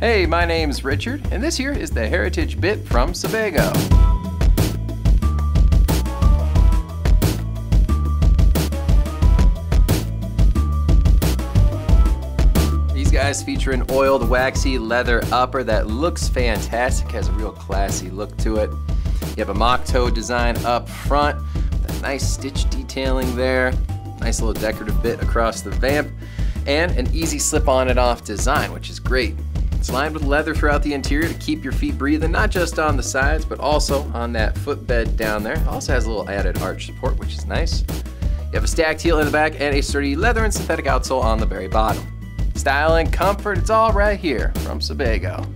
Hey, my name's Richard, and this here is the Heritage Bit from Sebago. These guys feature an oiled waxy leather upper that looks fantastic, has a real classy look to it. You have a mock toe design up front, with a nice stitch detailing there, nice little decorative bit across the vamp, and an easy slip on and off design, which is great. It's lined with leather throughout the interior to keep your feet breathing, not just on the sides, but also on that footbed down there. It also has a little added arch support, which is nice. You have a stacked heel in the back and a sturdy leather and synthetic outsole on the very bottom. Style and comfort, it's all right here from Sebago.